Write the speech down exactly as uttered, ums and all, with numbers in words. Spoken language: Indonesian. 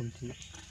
tentu.